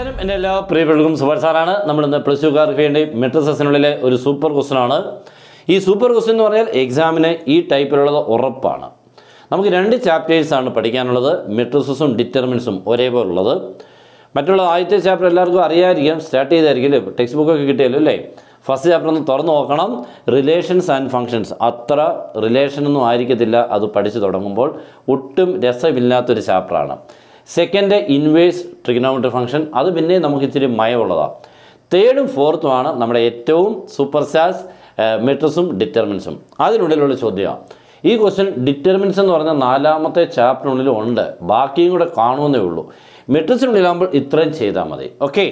നമസ്കാരം, എൻ്റെ എല്ലാ പ്രിയപ്പെട്ടവർക്കും സുബർ സാറാണ്. നമ്മളിന്ന് പ്ലസ് ടുക്കാർക്ക് വേണ്ടി മെട്രിക് സെഷനുള്ളിലെ ഒരു സൂപ്പർ ക്വസ്റ്റനാണ്. ഈ സൂപ്പർ ക്വസ്റ്റൻ എന്ന് പറഞ്ഞാൽ എക്സാമിന് ഈ ടൈപ്പിലുള്ളത് ഉറപ്പാണ്. നമുക്ക് രണ്ട് ചാപ്റ്റേഴ്സാണ് പഠിക്കാനുള്ളത്. മെട്രിക്സും ഡിറ്റർമിൻസും ഒരേപോലുള്ളത്. മറ്റുള്ള ആദ്യത്തെ ചാപ്റ്റർ എല്ലാവർക്കും അറിയാതിരിക്കാം, സ്റ്റാർട്ട് ചെയ്തായിരിക്കില്ലേ, ടെക്സ്റ്റ് ബുക്കൊക്കെ കിട്ടിയല്ലോ അല്ലേ. ഫസ്റ്റ് ചാപ്റ്റർ ഒന്ന് തുറന്ന് നോക്കണം. റിലേഷൻസ് ആൻഡ് ഫങ്ഷൻസ്, അത്ര റിലേഷനൊന്നും ആയിരിക്കത്തില്ല അത് പഠിച്ചു തുടങ്ങുമ്പോൾ, ഒട്ടും രസമില്ലാത്തൊരു ചാപ്റ്ററാണ്. സെക്കൻഡ് ഇൻവേഴ്സ് ട്രിഗണോമെട്രി ഫംഗ്ഷൻ, അത് പിന്നെ നമുക്ക് ഇത്തിരി മയമുള്ളതാണ്. തേർഡും ഫോർത്തുമാണ് നമ്മുടെ ഏറ്റവും സൂപ്പർ സ്റ്റാർസ്, മെട്രിക്സും ഡിറ്റർമിൻസും. അതിനുള്ളിലുള്ള ചോദ്യമാണ് ഈ ക്വസ്റ്റ്യൻ. ഡിറ്റർമിൻസ് എന്ന് പറഞ്ഞാൽ നാലാമത്തെ ചാപ്റ്ററിനുള്ളിലും ഉണ്ട്, ബാക്കിയും കൂടെ കാണുമെന്നേ ഉള്ളൂ. മെട്രിക്സിനുള്ളിലാകുമ്പോൾ ഇത്രയും ചെയ്താൽ മതി. ഓക്കെ,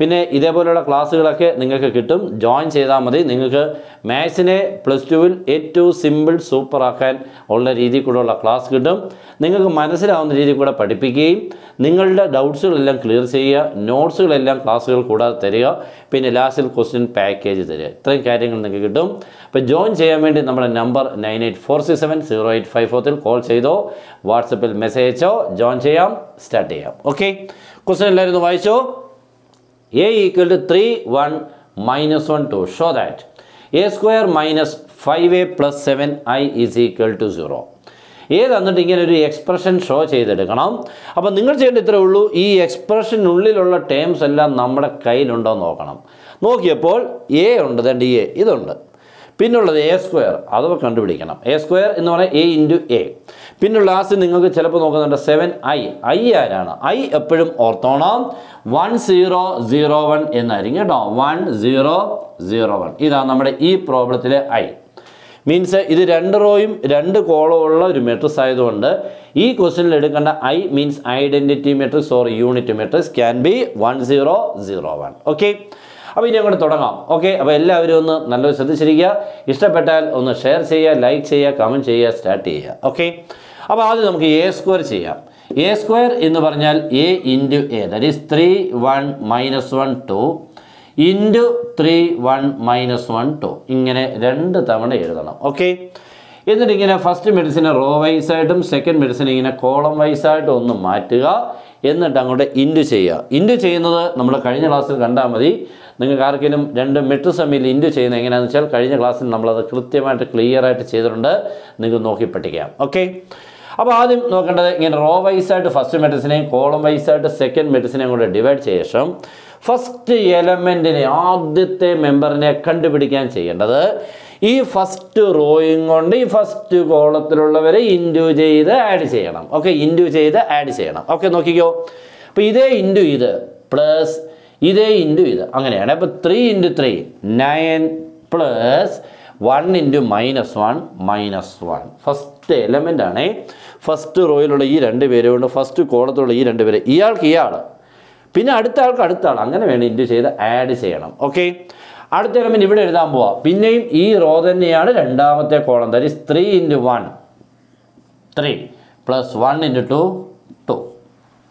പിന്നെ ഇതേപോലെയുള്ള ക്ലാസ്സുകളൊക്കെ നിങ്ങൾക്ക് കിട്ടും, ജോയിൻ ചെയ്താൽ മതി. നിങ്ങൾക്ക് മാത്സിനെ പ്ലസ് ടുവിൽ ഏറ്റവും സിമ്പിൾ സൂപ്പറാക്കാൻ ഉള്ള രീതിയിൽ കൂടെയുള്ള ക്ലാസ് കിട്ടും. നിങ്ങൾക്ക് മനസ്സിലാവുന്ന രീതിയിൽ കൂടെ പഠിപ്പിക്കുകയും നിങ്ങളുടെ ഡൗട്ട്സുകളെല്ലാം ക്ലിയർ ചെയ്യുക, നോട്ട്സുകളെല്ലാം ക്ലാസ്സുകൾ കൂടാതെ തരിക, പിന്നെ ലാസ്റ്റിൽ ക്വസ്റ്റ്യൻ പാക്കേജ് തരിക. ഇത്രയും കാര്യങ്ങൾ നിങ്ങൾക്ക് കിട്ടും. അപ്പോൾ ജോയിൻ ചെയ്യാൻ വേണ്ടി നമ്മുടെ നമ്പർ 9846708543 കോൾ ചെയ്തോ, വാട്സപ്പിൽ മെസ്സേജ് അയച്ചോ ജോയിൻ ചെയ്യാം, സ്റ്റാർട്ട് ചെയ്യാം. ഓക്കെ, ക്വസ്റ്റ്യൻ എല്ലാവരും വായിച്ചോ. A equal to 3, 1, minus 1, 2. Show that a square minus 5a plus 7i is equal to 0. ഏതന്നിട്ട് ഇങ്ങനെ ഒരു എക്സ്പ്രഷൻ ഷോ ചെയ്തെടുക്കണം. അപ്പോൾ നിങ്ങൾ ചെയ്യേണ്ട ഇത്രേ ഉള്ളൂ, ഈ എക്സ്പ്രഷനുള്ളിലുള്ള ടേംസ് എല്ലാം നമ്മുടെ കയ്യിലുണ്ടോ നോക്കണം. നോക്കിയപ്പോൾ എ ഉണ്ട്, ദാ ഡി എ ഇതുണ്ട്. പിന്നുള്ളത് എ സ്ക്വയർ, അഥവാ കണ്ടുപിടിക്കണം. എ സ്ക്വയർ എന്ന് പറഞ്ഞാൽ എ ഇൻറ്റു എ. പിന്നെ ലാസ്റ്റ് നിങ്ങൾക്ക് ചിലപ്പോൾ നോക്കുന്നുണ്ട് 7i. ഐ ആരാണ്? ഐ എപ്പോഴും ഓർത്തോണം 1001 എന്നായിരിക്കും കേട്ടോ. 1001 ഇതാണ് നമ്മുടെ ഈ പ്രോബ്ലത്തിലെ ഐ. മീൻസ് ഇത് രണ്ട് റോയും രണ്ട് കോളവും ഉള്ള ഒരു മെട്രിക്സ് ആയതുകൊണ്ട് ഈ ക്വസ്റ്റ്യനിൽ എടുക്കേണ്ട I means identity matrix or unit matrix can be 1001. Okay, അപ്പോൾ ഇനി അങ്ങോട്ട് തുടങ്ങാം. ഓക്കെ, അപ്പോൾ എല്ലാവരും ഒന്ന് നല്ലൊരു ശ്രദ്ധിച്ചിരിക്കുക. ഇഷ്ടപ്പെട്ടാൽ ഒന്ന് ഷെയർ ചെയ്യുക, ലൈക്ക് ചെയ്യുക, കമൻറ്റ് ചെയ്യുക, സ്റ്റാർട്ട് ചെയ്യുക. ഓക്കെ, അപ്പോൾ ആദ്യം നമുക്ക് എ സ്ക്വയർ ചെയ്യാം. എ സ്ക്വയർ എന്ന് പറഞ്ഞാൽ A into A, that is 3 1 minus 1 2 into 3 1 minus 1 2 ഇങ്ങനെ രണ്ട് തവണ എഴുതണം. ഓക്കെ, എന്നിട്ട് ഇങ്ങനെ ഫസ്റ്റ് മെഡിസിനെ റോ വൈസായിട്ടും സെക്കൻഡ് മെഡിസിനെ ഇങ്ങനെ കോളം വൈസായിട്ടും ഒന്ന് മാറ്റുക. എന്നിട്ട് അങ്ങോട്ട് ഇൻറ്റു ചെയ്യുക. ഇൻറ്റു ചെയ്യുന്നത് നമ്മൾ കഴിഞ്ഞ ക്ലാസ്സിൽ കണ്ടാൽ മതി. നിങ്ങൾക്ക് ആർക്കെങ്കിലും രണ്ട് മെട്രിക്സ് തമ്മിൽ ഇൻറ്റു ചെയ്യുന്നത് എങ്ങനെയാണെന്ന് വെച്ചാൽ കഴിഞ്ഞ ക്ലാസ്സിൽ നമ്മളത് കൃത്യമായിട്ട് ക്ലിയറായിട്ട് ചെയ്തിട്ടുണ്ട്, നിങ്ങൾക്ക് നോക്കി പഠിക്കാം. ഓക്കെ, അപ്പോൾ ആദ്യം നോക്കേണ്ടത് ഇങ്ങനെ റോ വൈസായിട്ട് ഫസ്റ്റ് മെട്രിക്സിനെയും കോളം വൈസായിട്ട് സെക്കൻഡ് മെട്രിക്സിനെയും കൂടെ ഡിവൈഡ് ചെയ്ത ശേഷം ഫസ്റ്റ് എലമെൻറ്റിനെ, ആദ്യത്തെ മെമ്പറിനെ കണ്ടുപിടിക്കാൻ ചെയ്യേണ്ടത് ഈ ഫസ്റ്റ് റോയും കൊണ്ട് ഈ ഫസ്റ്റ് കോളത്തിലുള്ളവരെ ഇൻറ്റു ചെയ്ത് ആഡ് ചെയ്യണം. ഓക്കെ, ഇൻറ്റു ചെയ്ത് ആഡ് ചെയ്യണം. ഓക്കെ, നോക്കിക്കോ. അപ്പോൾ ഇതേ ഇൻറ്റു ഇത് പ്ലസ് ഇതേ ഇൻറ്റു ഇത്, അങ്ങനെയാണ്. അപ്പോൾ 3 into 3 9 plus 1 into minus 1 minus 1. First element ആണ് ഫസ്റ്റ് റോയിലുള്ള ഈ രണ്ട് പേരും കൊണ്ട് ഫസ്റ്റ് കോളത്തിലുള്ള ഈ രണ്ട് പേര്, ഇയാൾക്ക് ഇയാൾ, പിന്നെ അടുത്ത ആൾക്ക് അടുത്ത ആൾ, അങ്ങനെ വേണം ഇൻറ്റു ചെയ്ത് ആഡ് ചെയ്യണം. ഓക്കെ, അടുത്ത എലമെൻറ്റ് ഇവിടെ എഴുതാൻ പോവാം. പിന്നെയും ഈ റോ തന്നെയാണ് രണ്ടാമത്തെ column, that is 3 into 1 3 plus 1 into 2 2.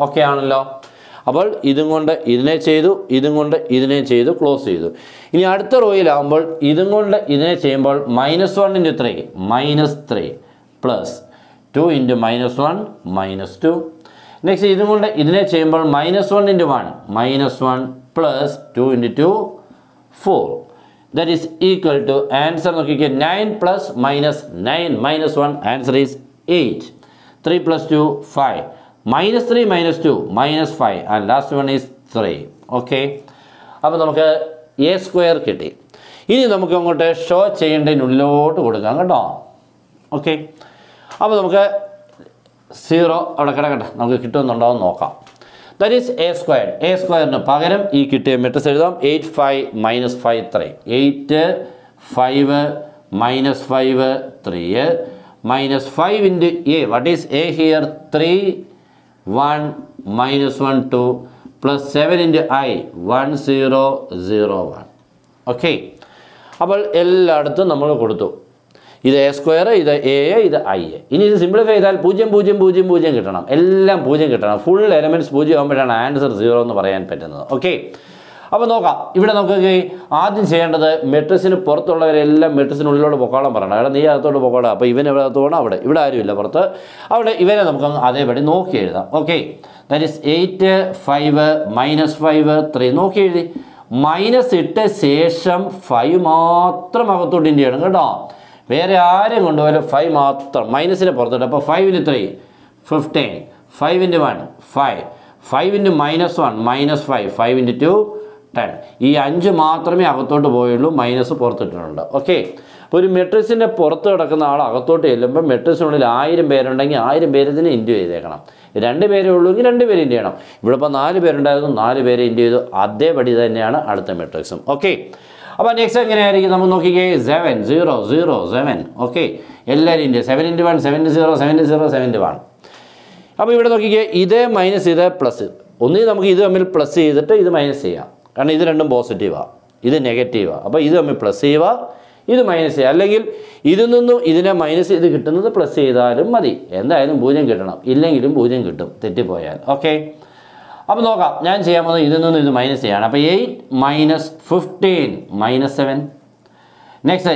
Okay ആണല്ലോ. അപ്പോൾ ഇതും കൊണ്ട് ഇതിനെ ചെയ്തു, ഇതും കൊണ്ട് ഇതിനെ ചെയ്തു, ക്ലോസ് ചെയ്തു. ഇനി അടുത്ത റോയിലാകുമ്പോൾ ഇതും കൊണ്ട് ഇതിനെ ചെയ്യുമ്പോൾ -1 into 3 minus 3 plus 2 into minus 1 minus 2. Next ഇതും കൊണ്ട് ഇതിനെ ചെയ്യുമ്പോൾ -1 into 1 minus 1 plus 2 into 2 4. That is equal to, answer നോക്കിക്കുക, 9 plus minus 9 minus 1, answer is 8. 3 plus 2 5 -3 minus 2 minus 5 and last one is 3. Okay, അപ്പോൾ നമുക്ക് എ സ്ക്വയർ കിട്ടി. ഇനി നമുക്ക് അങ്ങോട്ട് ഷോ ചെയ്യേണ്ടതിനുള്ളിലോട്ട് കൊടുക്കാം കേട്ടോ. ഓക്കെ, അപ്പോൾ നമുക്ക് 0 അവിടെ കിടക്കട്ടെ, നമുക്ക് കിട്ടുമെന്നുണ്ടോ എന്ന് നോക്കാം. That is A square. A സ്ക്വയറിന് പകരം ഈ കിട്ടിയ മെട്രിക്സ് എഴുതാം. 8 5 minus 5 3 8 5 minus 5 3 -5 into a. What is a here? 3 1 minus 1 2 plus 7 into i 1001. Okay, അപ്പോൾ എല്ലായിടത്തും നമ്മൾ കൊടുത്തു. ഇത് എ സ്ക്വയർ, ഇത് എ, ഇത് ഐ. ഇനി ഇത് സിംപ്ലിഫൈ ചെയ്താൽ 0 0 0 0 കിട്ടണം, എല്ലാം 0 കിട്ടണം. ഫുൾ എലമെൻറ്റ്സ് 0 ആകുമ്പോഴാണ് ആൻസർ 0 എന്ന് പറയാൻ പറ്റുന്നത്. ഓക്കെ, അപ്പോൾ നോക്കാം ഇവിടെ നമുക്ക് ആദ്യം ചെയ്യേണ്ടത് മെട്രിക്സിന് പുറത്തുള്ളവരെല്ലാം മെട്രിക്സിനുള്ളിലോട്ട് പൊക്കോളം പറയണം. അവിടെ നീ അകത്തോട്ട് പൊക്കോളാം. അപ്പോൾ ഇവൻ എവിടെ അകത്തോണം അവിടെ ഇവിടെ ആരുമില്ല പുറത്ത്. അവിടെ ഇവനെ നമുക്ക് അതേപടി നോക്കി എഴുതാം. ഓക്കെ, ദാറ്റ് ഈസ് 8 5 -5 3 നോക്കി എഴുതി. മൈനസ് ഇട്ട് ശേഷം 5 മാത്രം അകത്തോട്ട് ഇൻ്റ് ചെയ്യണം കേട്ടോ. വേറെ ആരും കൊണ്ടുപോലെ 5 മാത്രം മൈനസിനെ പുറത്തോട്ട്. അപ്പോൾ 5 × 3 15, 5 × 1 5, 5 × -1 -5, 5 × 2 10. ഈ 5 മാത്രമേ അകത്തോട്ട് പോയുള്ളൂ, മൈനസ് പുറത്തിട്ടുണ്ട്. ഓക്കെ, അപ്പോൾ ഒരു മെട്രിക്സിൻ്റെ പുറത്ത് കിടക്കുന്ന ആൾ അകത്തോട്ട് ചെല്ലുമ്പോൾ മെട്രിക്സിനുള്ളിൽ 1000 പേരുണ്ടെങ്കിൽ 1000 പേരതിന് ഇൻ്റു ചെയ്തേക്കണം. 2 പേരേ ഉള്ളൂവെങ്കിൽ 2 പേര് ഇൻ്റു ചെയ്യണം. ഇവിടെ ഇപ്പോൾ 4 പേരുണ്ടായിരുന്നു, 4 പേരെ ഇൻ്റു ചെയ്തു. അതേപടി തന്നെയാണ് അടുത്ത മെട്രിക്സും. ഓക്കെ, അപ്പോൾ നെക്സ്റ്റ് എങ്ങനെയായിരിക്കും നമ്മൾ നോക്കിക്കേ. 7 0 0 7. ഓക്കെ, എല്ലാവരും ഇൻ്റു 7 × 1, 7 × 0 7 × 0 7 × 1. അപ്പോൾ ഇവിടെ നോക്കിക്കേ, ഇത് മൈനസ് ഇത് പ്ലസ്. ഒന്നിൽ നമുക്ക് ഇത് തമ്മിൽ പ്ലസ് ചെയ്തിട്ട് ഇത് മൈനസ് ചെയ്യാം, കാരണം ഇത് രണ്ടും പോസിറ്റീവാണ്, ഇത് നെഗറ്റീവാണ്. അപ്പോൾ ഇത് തമ്മിൽ പ്ലസ് ചെയ്യുക, ഇത് മൈനസ് ചെയ്യുക. അല്ലെങ്കിൽ ഇതിൽ നിന്നും ഇതിനെ മൈനസ് ചെയ്ത് കിട്ടുന്നത് പ്ലസ് ചെയ്താലും മതി. എന്തായാലും 0 കിട്ടണം, ഇല്ലെങ്കിലും 0 കിട്ടും തെറ്റിപ്പോയാൽ. ഓക്കെ, അപ്പോൾ നോക്കാം. ഞാൻ ചെയ്യാൻ പോകുന്നത് ഇതിൽ നിന്നും ഇത് മൈനസ് ചെയ്യാണ്. അപ്പോൾ 8 - 15 - 7. നെക്സ്റ്റ്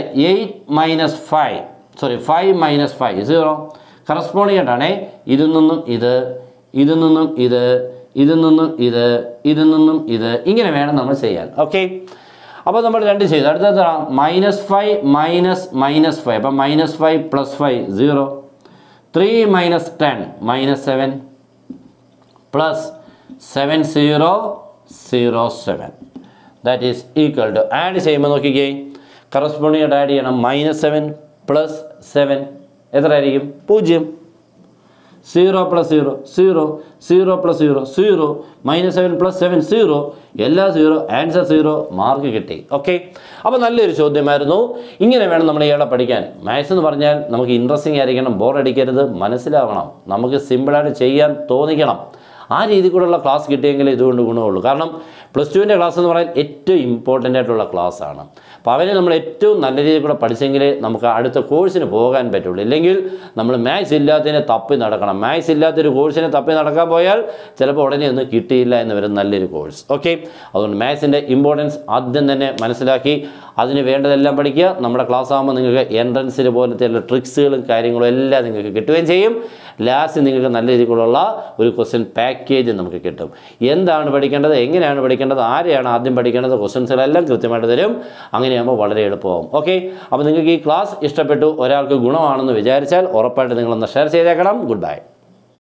5 - 5 0. കറസ്പോണ്ടിങ് ആയിട്ടാണേ ഇതിൽ നിന്നും ഇത്, ഇതിൽ നിന്നും ഇത്, ഇതിൽ നിന്നും ഇത്, ഇതിൽ നിന്നും ഇത്, ഇങ്ങനെ വേണം നമ്മൾ ചെയ്യാൻ. ഓക്കെ, അപ്പോൾ നമ്മൾ 2 ചെയ്തു. അടുത്ത -5 - -5. അപ്പോൾ -5 + 5 0. 3 - 10 - 7 plus 7 0 0 7. That is equal to add ചെയ്യുമ്പോൾ നോക്കിക്കേ, കറസ്പോണ്ടിങ് ആയിട്ട് ആഡ് ചെയ്യണം. -7 + 7 എത്രയായിരിക്കും? 0. 0 + 0 0 0 + 0 0 -7 + 7 0. എല്ലാ 0, ആൻസർ 0, മാർക്ക് കിട്ടി. ഓക്കെ, അപ്പോൾ നല്ലൊരു ചോദ്യമായിരുന്നു. ഇങ്ങനെ വേണം നമ്മൾ ഇയാളെ പഠിക്കാൻ. മാത്സ് എന്ന് പറഞ്ഞാൽ നമുക്ക് ഇൻട്രസ്റ്റിംഗ് ആയിരിക്കണം, ബോറടിക്കരുത്, മനസ്സിലാവണം, നമുക്ക് സിമ്പിളായിട്ട് ചെയ്യാൻ തോന്നിക്കണം. ആ രീതിക്കുള്ള ക്ലാസ് കിട്ടിയെങ്കിൽ ഇതുകൊണ്ട് ഗുണമുള്ളൂ. കാരണം പ്ലസ് 2-ൻ്റെ ക്ലാസ് എന്ന് പറയാൻ ഏറ്റവും ഇമ്പോർട്ടൻ്റ് ആയിട്ടുള്ള ക്ലാസ്സാണ്. അപ്പോൾ അവരെ നമ്മൾ ഏറ്റവും നല്ല രീതിയിൽ കൂടെ പഠിച്ചെങ്കിലേ നമുക്ക് അടുത്ത കോഴ്സിന് പോകാൻ പറ്റുള്ളൂ. ഇല്ലെങ്കിൽ നമ്മൾ മാത്സ് ഇല്ലാത്തതിനെ തപ്പി നടക്കണം. മാത്സ് ഇല്ലാത്തൊരു കോഴ്സിനെ തപ്പി നടക്കാൻ പോയാൽ ചിലപ്പോൾ ഉടനെ ഒന്നും കിട്ടിയില്ല എന്ന് വരും നല്ലൊരു കോഴ്സ്. ഓക്കെ, അതുകൊണ്ട് മാത്സിൻ്റെ ഇമ്പോർട്ടൻസ് ആദ്യം തന്നെ മനസ്സിലാക്കി അതിന് വേണ്ടതെല്ലാം പഠിക്കുക. നമ്മുടെ ക്ലാസ് ആകുമ്പോൾ നിങ്ങൾക്ക് എൻട്രൻസിന് പോലത്തെ എല്ലാ ട്രിക്സുകളും കാര്യങ്ങളും എല്ലാം നിങ്ങൾക്ക് കിട്ടുകയും ചെയ്യും. ലാസ്റ്റ് നിങ്ങൾക്ക് നല്ല രീതിയിലുള്ള ഒരു ക്വസ്റ്റ്യൻ പാക്കേജ് നമുക്ക് കിട്ടും. എന്താണ് പഠിക്കേണ്ടത്, എങ്ങനെയാണ് പഠിക്കേണ്ടത്, ആരെയാണ് ആദ്യം പഠിക്കേണ്ടത്, ക്വസ്റ്റ്യൻസുകളെല്ലാം കൃത്യമായിട്ട് തരും. അങ്ങനെയാകുമ്പോൾ വളരെ എളുപ്പമാകും. ഓക്കെ, അപ്പോൾ നിങ്ങൾക്ക് ഈ ക്ലാസ് ഇഷ്ടപ്പെട്ടു, ഒരാൾക്ക് ഗുണമാണെന്ന് വിചാരിച്ചാൽ ഉറപ്പായിട്ട് നിങ്ങളൊന്ന് ഷെയർ ചെയ്തേക്കണം. Good by.